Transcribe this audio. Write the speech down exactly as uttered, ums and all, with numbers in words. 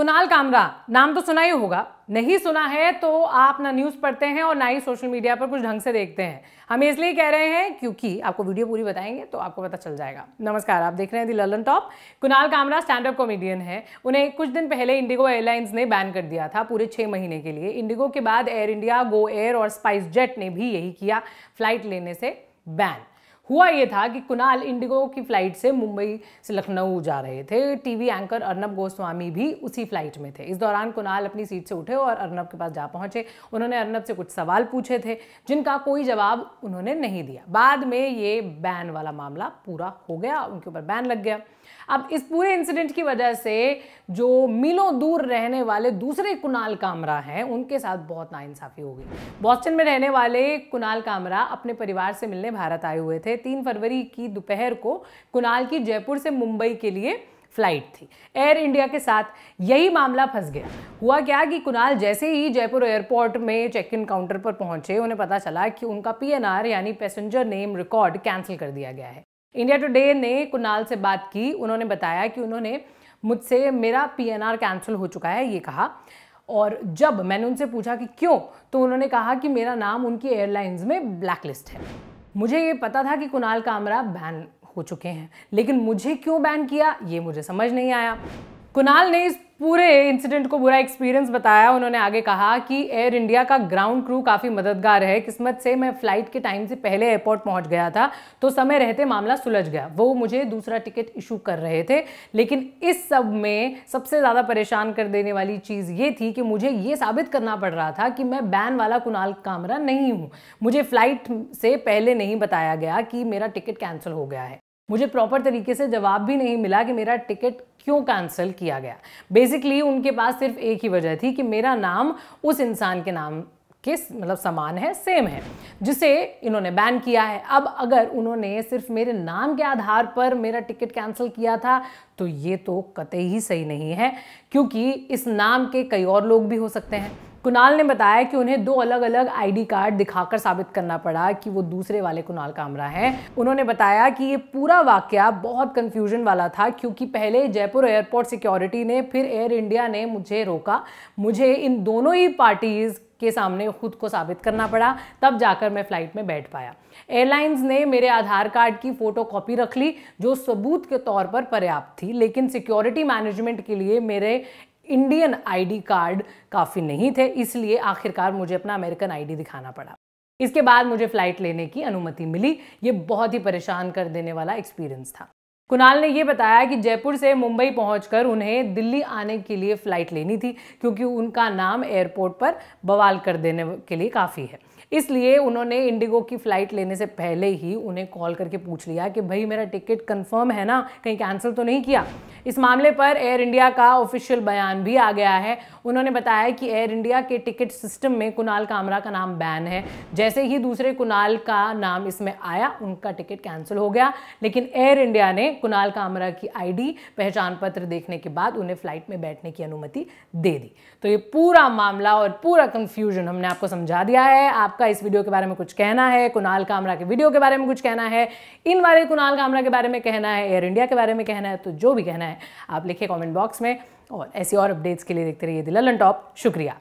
कुनाल कामरा नाम तो सुना ही होगा, नहीं सुना है तो आप ना न्यूज़ पढ़ते हैं और ना ही सोशल मीडिया पर कुछ ढंग से देखते हैं। हम इसलिए कह रहे हैं क्योंकि आपको वीडियो पूरी बताएंगे तो आपको पता चल जाएगा। नमस्कार, आप देख रहे हैं the Lallantop. Kunal Kamra stand up comedian है। उन्हें कुछ दिन पहले इंडिगो एयरलाइंस ने बैन कर दिया था पूरे छः महीने के लिए। इंडिगो के बाद एयर इंडिया, गो एयर और स्पाइसजेट ने भी यही किया, फ्लाइट लेने से बैन। हुआ ये था कि कुनाल इंडिगो की फ़्लाइट से मुंबई से लखनऊ जा रहे थे। टीवी एंकर अर्णव गोस्वामी भी उसी फ्लाइट में थे। इस दौरान कुनाल अपनी सीट से उठे और अर्णव के पास जा पहुंचे। उन्होंने अर्णव से कुछ सवाल पूछे थे जिनका कोई जवाब उन्होंने नहीं दिया। बाद में ये बैन वाला मामला पूरा हो गया, उनके ऊपर बैन लग गया। अब इस पूरे इंसिडेंट की वजह से जो मीलों दूर रहने वाले दूसरे कुनाल कामरा हैं, उनके साथ बहुत नाइंसाफ़ी हो गई। बॉस्टन में रहने वाले कुनाल कामरा अपने परिवार से मिलने भारत आए हुए थे। तीन फरवरी की दोपहर को कुनाल की जयपुर से मुंबई के लिए फ्लाइट थी। एयर इंडिया के साथ यही मामला फंस गया। हुआ क्या कि कुनाल जैसे ही जयपुर एयरपोर्ट में चेक इन काउंटर पर पहुंचे, उन्हें पता चला कि उनका पी एन आर यानी पैसेंजर नेम रिकॉर्ड कैंसिल कर दिया गया है। इंडिया टुडे ने कुनाल से बात की। उन्होंने बताया कि उन्होंने मुझसे मेरा पी एन आर कैंसिल हो चुका है ये कहा, और जब मैंने उनसे पूछा कि क्यों, तो उन्होंने कहा कि मेरा नाम उनकी एयरलाइंस में ब्लैकलिस्ट है। मुझे ये पता था कि कुनाल कामरा बैन हो चुके हैं, लेकिन मुझे क्यों बैन किया ये मुझे समझ नहीं आया। कुनाल ने इस पूरे इंसिडेंट को बुरा एक्सपीरियंस बताया। उन्होंने आगे कहा कि एयर इंडिया का ग्राउंड क्रू काफ़ी मददगार है। किस्मत से मैं फ़्लाइट के टाइम से पहले एयरपोर्ट पहुंच गया था, तो समय रहते मामला सुलझ गया। वो मुझे दूसरा टिकट इशू कर रहे थे, लेकिन इस सब में सबसे ज़्यादा परेशान कर देने वाली चीज़ ये थी कि मुझे ये साबित करना पड़ रहा था कि मैं बैन वाला कुनाल कामरा नहीं हूँ। मुझे फ़्लाइट से पहले नहीं बताया गया कि मेरा टिकट कैंसिल हो गया है। मुझे प्रॉपर तरीके से जवाब भी नहीं मिला कि मेरा टिकट क्यों कैंसिल किया गया। बेसिकली उनके पास सिर्फ एक ही वजह थी कि मेरा नाम उस इंसान के नाम के मतलब समान है, सेम है, जिसे इन्होंने बैन किया है। अब अगर उन्होंने सिर्फ मेरे नाम के आधार पर मेरा टिकट कैंसिल किया था तो ये तो कतई ही सही नहीं है, क्योंकि इस नाम के कई और लोग भी हो सकते हैं। कुनाल ने बताया कि उन्हें दो अलग अलग आईडी कार्ड दिखाकर साबित करना पड़ा कि वो दूसरे वाले कुनाल कामरा हैं। उन्होंने बताया कि ये पूरा वाकया बहुत कंफ्यूजन वाला था, क्योंकि पहले जयपुर एयरपोर्ट सिक्योरिटी ने फिर एयर इंडिया ने मुझे रोका। मुझे इन दोनों ही पार्टीज़ के सामने खुद को साबित करना पड़ा, तब जाकर मैं फ़्लाइट में बैठ पाया। एयरलाइंस ने मेरे आधार कार्ड की फ़ोटो कॉपी रख ली, जो सबूत के तौर पर पर्याप्त थी, लेकिन सिक्योरिटी मैनेजमेंट के लिए मेरे इंडियन आईडी कार्ड काफ़ी नहीं थे, इसलिए आखिरकार मुझे अपना अमेरिकन आईडी दिखाना पड़ा। इसके बाद मुझे फ़्लाइट लेने की अनुमति मिली। ये बहुत ही परेशान कर देने वाला एक्सपीरियंस था। कुनाल ने यह बताया कि जयपुर से मुंबई पहुंचकर उन्हें दिल्ली आने के लिए फ़्लाइट लेनी थी, क्योंकि उनका नाम एयरपोर्ट पर बवाल कर देने के लिए काफ़ी है। इसलिए उन्होंने इंडिगो की फ़्लाइट लेने से पहले ही उन्हें कॉल करके पूछ लिया कि भाई मेरा टिकट कंफर्म है ना, कहीं कैंसिल तो नहीं किया। इस मामले पर एयर इंडिया का ऑफिशियल बयान भी आ गया है। उन्होंने बताया कि एयर इंडिया के टिकट सिस्टम में कुनाल कामरा का नाम बैन है। जैसे ही दूसरे कुनाल का नाम इसमें आया, उनका टिकट कैंसिल हो गया, लेकिन एयर इंडिया ने कुनाल कामरा की आईडी पहचान पत्र देखने के बाद उन्हें फ़्लाइट में बैठने की अनुमति दे दी। तो ये पूरा मामला और पूरा कंफ्यूजन हमने आपको समझा दिया है। आप का इस वीडियो के बारे में कुछ कहना है, कुनाल कामरा के वीडियो के बारे में कुछ कहना है, इन वाले कुनाल कामरा के बारे में कहना है, एयर इंडिया के बारे में कहना है, तो जो भी कहना है आप लिखिए कमेंट बॉक्स में। और ऐसी और अपडेट्स के लिए देखते रहिए द ललन टॉप। शुक्रिया।